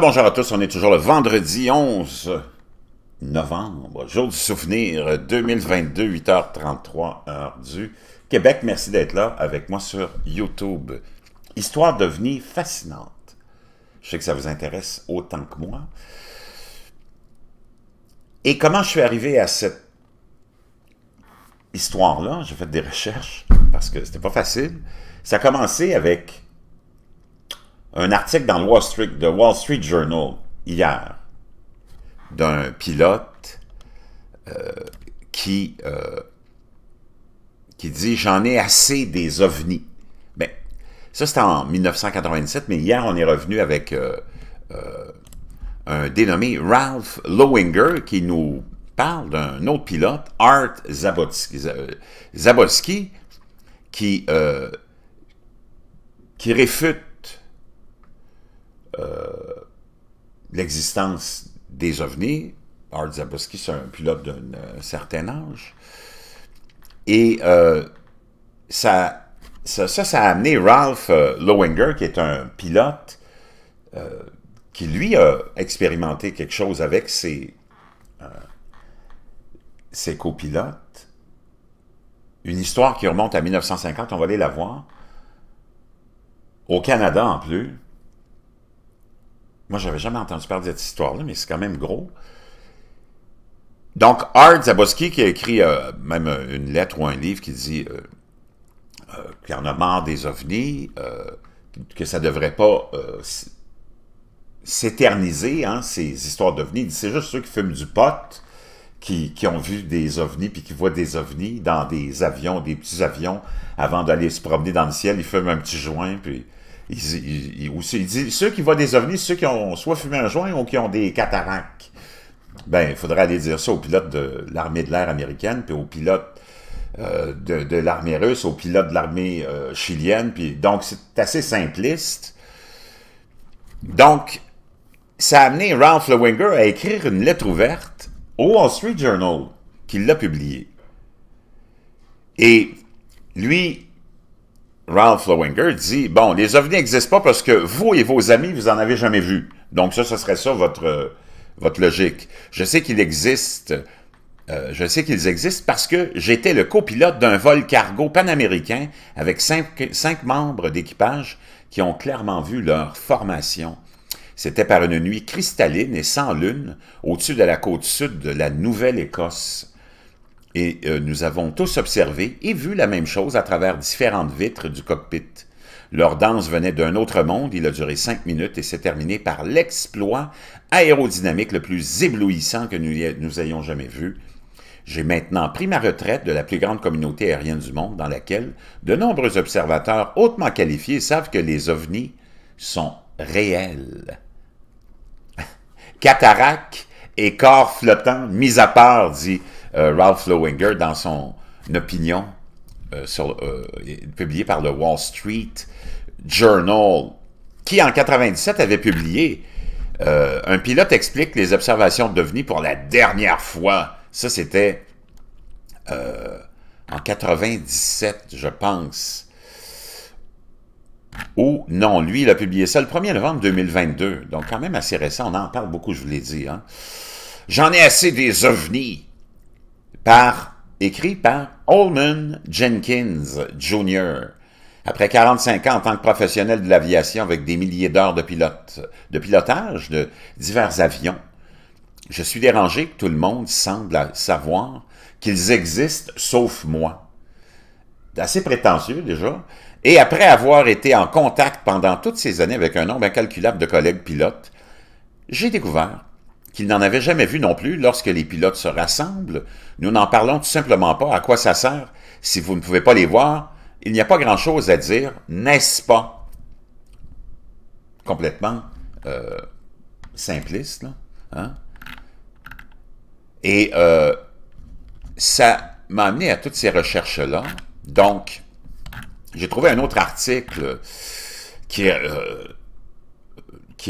Bonjour à tous, on est toujours le vendredi 11 novembre, jour du souvenir 2022, 8h33, heure du Québec. Merci d'être là avec moi sur YouTube. Histoire d'OVNI fascinante. Je sais que ça vous intéresse autant que moi. Et comment je suis arrivé à cette histoire-là? J'ai fait des recherches parce que c'était pas facile. Ça a commencé avec un article dans le Wall Street Journal, hier, d'un pilote qui dit « J'en ai assez des ovnis ». Ben, ça, c'était en 1997, mais hier, on est revenu avec un dénommé Ralph Loewinger, qui nous parle d'un autre pilote, Art Zabowski, qui réfute l'existence des ovnis. Art Zabowski, c'est un pilote d'un certain âge. Et ça a amené Ralph Loewinger, qui est un pilote qui, lui, a expérimenté quelque chose avec ses copilotes. Une histoire qui remonte à 1950, on va aller la voir. Au Canada, en plus. Moi, j'avais jamais entendu parler de cette histoire-là, mais c'est quand même gros. Donc, Art Zabowski, qui a écrit même une lettre ou un livre qui dit qu'il en a marre des ovnis, que ça ne devrait pas s'éterniser, hein, ces histoires d'ovnis. Il dit, c'est juste ceux qui fument du pot, qui ont vu des ovnis, puis qui voient des ovnis dans des avions, des petits avions, avant d'aller se promener dans le ciel, ils fument un petit joint, puis... Il dit, ceux qui voient des ovnis, ceux qui ont soit fumé un joint ou qui ont des cataractes. Ben, il faudrait aller dire ça aux pilotes de l'armée de l'air américaine, puis aux pilotes de l'armée russe, aux pilotes de l'armée chilienne. Puis, donc, c'est assez simpliste. Donc, ça a amené Ralph Loewinger à écrire une lettre ouverte au Wall Street Journal, qui l'a publiée. Et lui... Ralph Loewinger dit, bon, les ovnis n'existent pas parce que vous et vos amis, vous n'en avez jamais vu. Donc ça, ce serait ça votre logique. Je sais qu'ils existent, parce que j'étais le copilote d'un vol cargo panaméricain avec cinq membres d'équipage qui ont clairement vu leur formation. C'était par une nuit cristalline et sans lune au-dessus de la côte sud de la Nouvelle-Écosse. Et nous avons tous observé et vu la même chose à travers différentes vitres du cockpit. Leur danse venait d'un autre monde, il a duré 5 minutes et s'est terminé par l'exploit aérodynamique le plus éblouissant que nous ayons jamais vu. J'ai maintenant pris ma retraite de la plus grande communauté aérienne du monde, dans laquelle de nombreux observateurs hautement qualifiés savent que les ovnis sont réels. Cataractes et corps flottants mis à part, dit Ralph Loewinger dans son opinion publiée par le Wall Street Journal, qui en 1997 avait publié un pilote explique les observations d'OVNI pour la dernière fois. Ça, c'était en 1997, je pense. Ou non, lui, il a publié ça le 1er novembre 2022. Donc, quand même assez récent. On en parle beaucoup, je vous l'ai dit. Hein. J'en ai assez des ovnis. Écrit par Holman Jenkins Jr. Après 45 ans en tant que professionnel de l'aviation avec des milliers d'heures de pilotage de divers avions, je suis dérangé que tout le monde semble savoir qu'ils existent sauf moi. C'est assez prétentieux déjà. Et après avoir été en contact pendant toutes ces années avec un nombre incalculable de collègues pilotes, j'ai découvert qu'ils n'en avaient jamais vu non plus lorsque les pilotes se rassemblent. Nous n'en parlons tout simplement pas. À quoi ça sert? Si vous ne pouvez pas les voir, il n'y a pas grand-chose à dire, n'est-ce pas? Complètement simpliste, là. Hein? Et ça m'a amené à toutes ces recherches-là. Donc, j'ai trouvé un autre article qui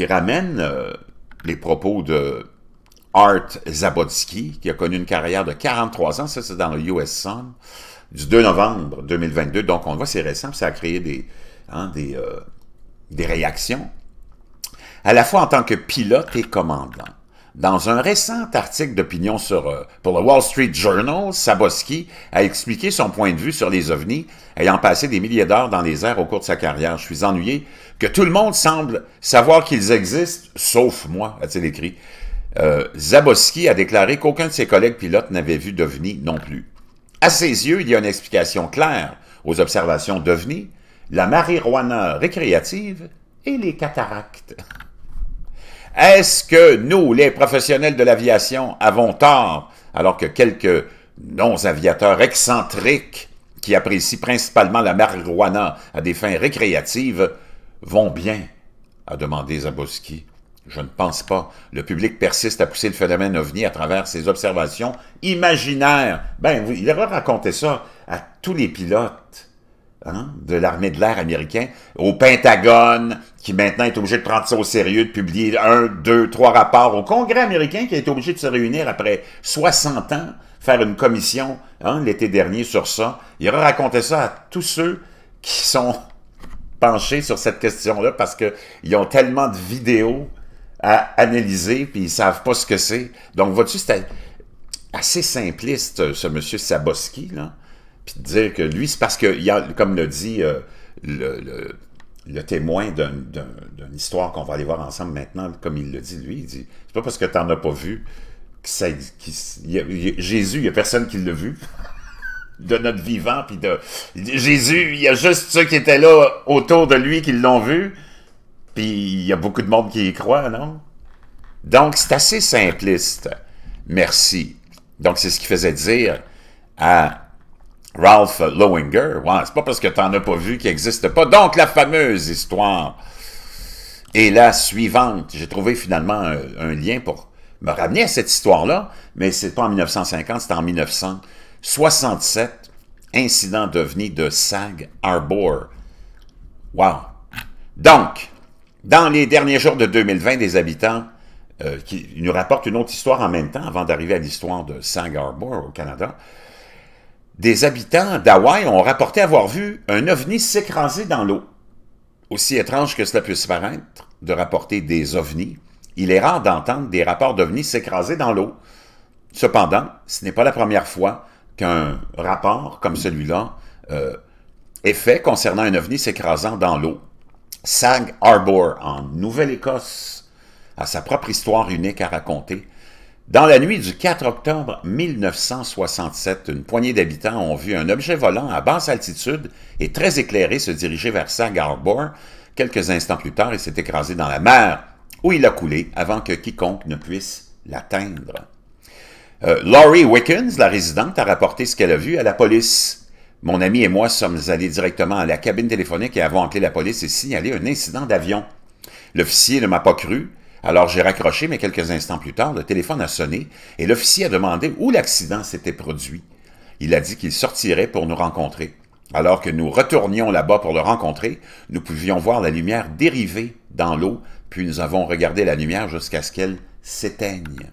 ramène... les propos de Art Zabotsky, qui a connu une carrière de 43 ans, ça c'est dans le US Sun, du 2 novembre 2022, donc on le voit, c'est récent, ça a créé des réactions. à la fois en tant que pilote et commandant. Dans un récent article d'opinion pour le Wall Street Journal, Zabowski a expliqué son point de vue sur les ovnis, ayant passé des milliers d'heures dans les airs au cours de sa carrière. « Je suis ennuyé que tout le monde semble savoir qu'ils existent, sauf moi », a-t-il écrit. Zabowski a déclaré qu'aucun de ses collègues pilotes n'avait vu d'ovnis non plus. À ses yeux, il y a une explication claire aux observations d'ovnis, la marijuana récréative et les cataractes. Est-ce que nous, les professionnels de l'aviation, avons tort, alors que quelques non-aviateurs excentriques qui apprécient principalement la marijuana à des fins récréatives vont bien, a demandé Zabowski. Je ne pense pas. Le public persiste à pousser le phénomène OVNI à travers ses observations imaginaires. Ben, il aura raconté ça à tous les pilotes. Hein, de l'armée de l'air américain, au Pentagone, qui maintenant est obligé de prendre ça au sérieux, de publier 1, 2, 3 rapports, au Congrès américain qui est obligé de se réunir après 60 ans, faire une commission hein, l'été dernier sur ça. Il aura raconté ça à tous ceux qui sont penchés sur cette question-là parce qu'ils ont tellement de vidéos à analyser puis ils ne savent pas ce que c'est. Donc, vois-tu, c'était assez simpliste, ce monsieur Zabowski, là. Puis de dire que lui, c'est parce que, comme le dit le témoin d'une histoire qu'on va aller voir ensemble maintenant, comme il le dit, lui, il dit, c'est pas parce que t'en as pas vu que ça... Jésus, il y a personne qui l'a vu, de notre vivant, puis de... Jésus, il y a juste ceux qui étaient là autour de lui qui l'ont vu, puis il y a beaucoup de monde qui y croit, non? Donc, c'est assez simpliste. Merci. Donc, c'est ce qu'il faisait dire à... Ralph Loewinger, ouais, c'est pas parce que t'en as pas vu qu'il n'existe pas. Donc, la fameuse histoire est la suivante. J'ai trouvé finalement un lien pour me ramener à cette histoire-là, mais c'est pas en 1950, c'est en 1967, incident d'OVNI de Shag Harbour. Wow! Donc, dans les derniers jours de 2020, des habitants qui nous rapportent une autre histoire en même temps, avant d'arriver à l'histoire de Shag Harbour au Canada, des habitants d'Hawaï ont rapporté avoir vu un ovni s'écraser dans l'eau. Aussi étrange que cela puisse paraître de rapporter des ovnis, il est rare d'entendre des rapports d'ovnis s'écraser dans l'eau. Cependant, ce n'est pas la première fois qu'un rapport comme celui-là est fait concernant un ovni s'écrasant dans l'eau. Shag Harbour, en Nouvelle-Écosse, a sa propre histoire unique à raconter. Dans la nuit du 4 octobre 1967, une poignée d'habitants ont vu un objet volant à basse altitude et très éclairé se diriger vers Shag Harbour. Quelques instants plus tard, il s'est écrasé dans la mer, où il a coulé avant que quiconque ne puisse l'atteindre. Laurie Wickens, la résidente, a rapporté ce qu'elle a vu à la police. « Mon ami et moi sommes allés directement à la cabine téléphonique et avons appelé la police et signalé un incident d'avion. L'officier ne m'a pas cru. Alors j'ai raccroché, mais quelques instants plus tard, le téléphone a sonné et l'officier a demandé où l'accident s'était produit. Il a dit qu'il sortirait pour nous rencontrer. Alors que nous retournions là-bas pour le rencontrer, nous pouvions voir la lumière dériver dans l'eau, puis nous avons regardé la lumière jusqu'à ce qu'elle s'éteigne. »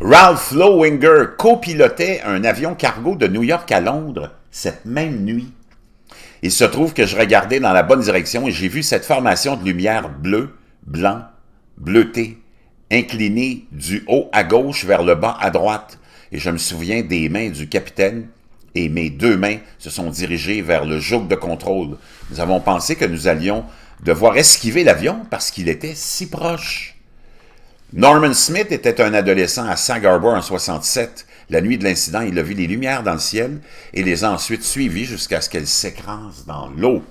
Ralph Loewinger copilotait un avion cargo de New York à Londres cette même nuit. Il se trouve que je regardais dans la bonne direction et j'ai vu cette formation de lumière bleue, blanc, bleuté, incliné du haut à gauche vers le bas à droite, et je me souviens des mains du capitaine, et mes deux mains se sont dirigées vers le joug de contrôle. Nous avons pensé que nous allions devoir esquiver l'avion parce qu'il était si proche. Norman Smith était un adolescent à Shag Harbour en 67. La nuit de l'incident, il a vu les lumières dans le ciel et les a ensuite suivies jusqu'à ce qu'elles s'écrasent dans l'eau.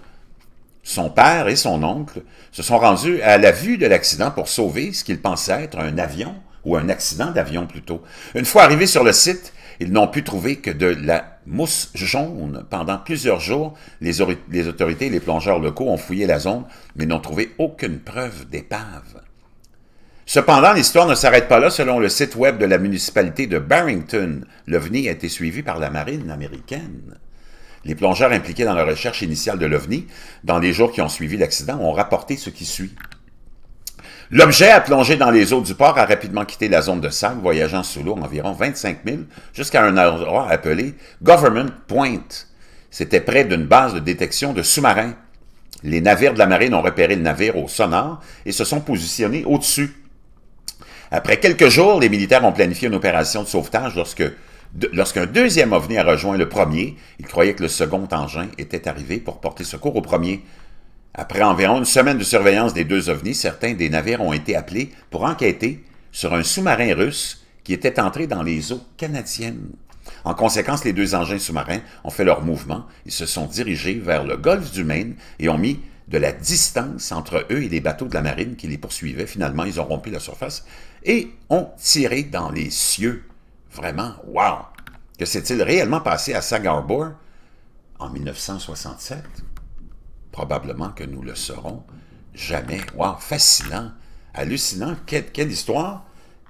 Son père et son oncle se sont rendus à la vue de l'accident pour sauver ce qu'ils pensaient être un avion, ou un accident d'avion plutôt. Une fois arrivés sur le site, ils n'ont pu trouver que de la mousse jaune. Pendant plusieurs jours, les autorités et les plongeurs locaux ont fouillé la zone, mais n'ont trouvé aucune preuve d'épave. Cependant, l'histoire ne s'arrête pas là. Selon le site web de la municipalité de Barrington, l'OVNI a été suivi par la marine américaine. Les plongeurs impliqués dans la recherche initiale de l'OVNI, dans les jours qui ont suivi l'accident, ont rapporté ce qui suit. L'objet a plongé dans les eaux du port, a rapidement quitté la zone de sable, voyageant sous l'eau environ 25 milles, jusqu'à un endroit appelé Government Point. C'était près d'une base de détection de sous-marins. Les navires de la marine ont repéré le navire au sonar et se sont positionnés au-dessus. Après quelques jours, les militaires ont planifié une opération de sauvetage lorsqu'un deuxième OVNI a rejoint le premier. Ils croyaient que le second engin était arrivé pour porter secours au premier. Après environ une semaine de surveillance des deux OVNIs, certains des navires ont été appelés pour enquêter sur un sous-marin russe qui était entré dans les eaux canadiennes. En conséquence, les deux engins sous-marins ont fait leur mouvement. Ils se sont dirigés vers le golfe du Maine et ont mis de la distance entre eux et les bateaux de la marine qui les poursuivaient. Finalement, ils ont rompu la surface et ont tiré dans les cieux. Vraiment, wow! Que s'est-il réellement passé à Shag Harbour en 1967? Probablement que nous le saurons jamais. Wow, fascinant, hallucinant, quelle histoire!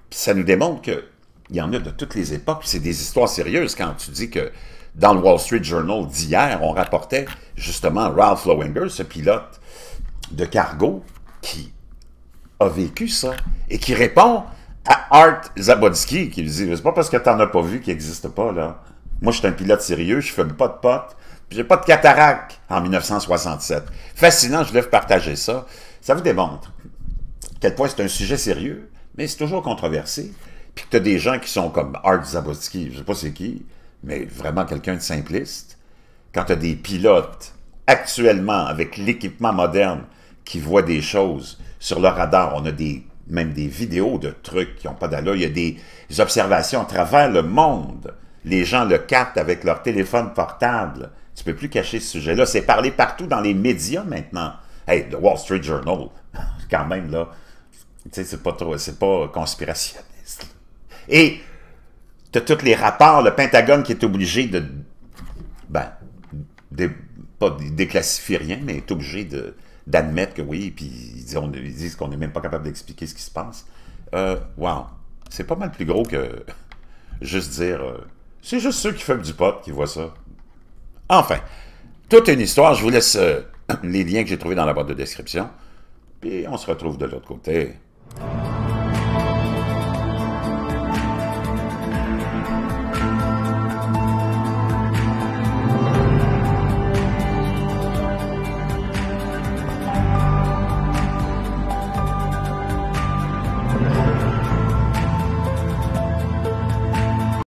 Puis ça nous démontre que il y en a de toutes les époques, c'est des histoires sérieuses quand tu dis que dans le Wall Street Journal d'hier, on rapportait justement Ralph Loewinger, ce pilote de cargo qui a vécu ça et qui répond à Art Zabotsky qui lui dit « C'est pas parce que t'en as pas vu qu'il n'existe pas, là. Moi, je suis un pilote sérieux, je fume pas de potes, puis j'ai pas de cataracte en 1967. » Fascinant, je lève partager ça. Ça vous démontre à quel point c'est un sujet sérieux, mais c'est toujours controversé. Puis tu as des gens qui sont comme Art Zabotsky, je sais pas c'est qui, mais vraiment quelqu'un de simpliste. Quand tu as des pilotes actuellement avec l'équipement moderne qui voient des choses sur leur radar, on a même des vidéos de trucs qui n'ont pas d'allure, il y a des observations à travers le monde. Les gens le captent avec leur téléphone portable. Tu peux plus cacher ce sujet-là. C'est parlé partout dans les médias maintenant. Hey, The Wall Street Journal, quand même là, tu sais, c'est pas conspirationniste. Et tu as tous les rapports, le Pentagone qui est obligé de... Ben, pas déclassifier rien, mais est obligé d'admettre que oui, puis ils disent qu'on n'est même pas capable d'expliquer ce qui se passe. Wow, c'est pas mal plus gros que juste dire... c'est juste ceux qui fument du pot qui voient ça. Enfin, toute une histoire. Je vous laisse les liens que j'ai trouvés dans la boîte de description. Puis on se retrouve de l'autre côté.